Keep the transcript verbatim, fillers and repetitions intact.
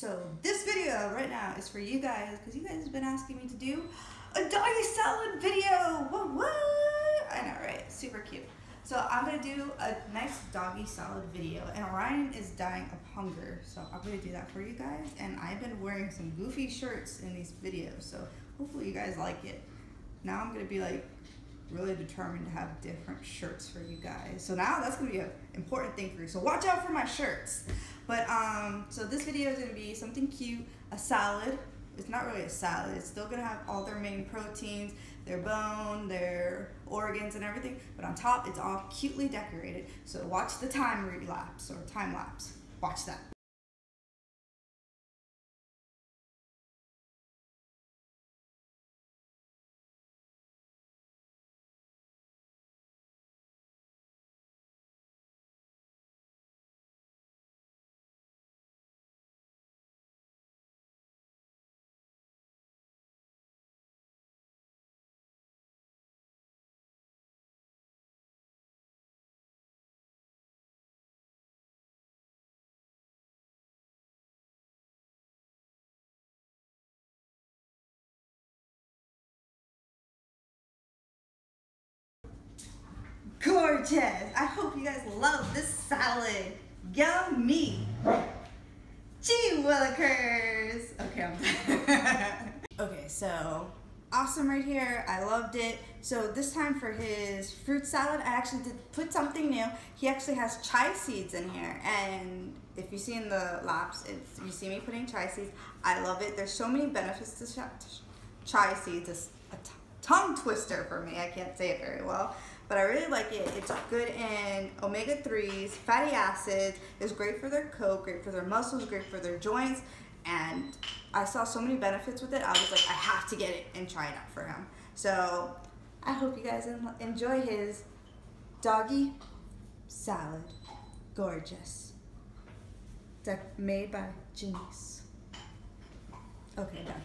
So this video right now is for you guys, because you guys have been asking me to do a doggy salad video. What, what? I know, right? Super cute. So I'm gonna do a nice doggy salad video, and Orion is dying of hunger, so I'm gonna do that for you guys. And I've been wearing some goofy shirts in these videos, so hopefully you guys like it. Now I'm gonna be like really determined to have different shirts for you guys. So now that's gonna be an important thing for you, so watch out for my shirts. But um, so this video is gonna be something cute, a salad. It's not really a salad, it's still gonna have all their main proteins, their bone, their organs and everything, but on top it's all cutely decorated. So watch the time relapse or time lapse, watch that. Gorgeous! I hope you guys love this salad. Yummy! Gee willikers! Okay, I'm done. Okay, so awesome right here. I loved it. So this time for his fruit salad, I actually did put something new. He actually has chai seeds in here, and if you see in the laps, it's, you see me putting chai seeds. I love it. There's so many benefits to ch chai seeds. It's a tongue twister for me. I can't say it very well. But I really like it. It's good in omega threes, fatty acids. It's great for their coat, great for their muscles, great for their joints. And I saw so many benefits with it. I was like, I have to get it and try it out for him. So I hope you guys enjoy his doggy salad. Gorgeous. It's made by Janice. Okay, done.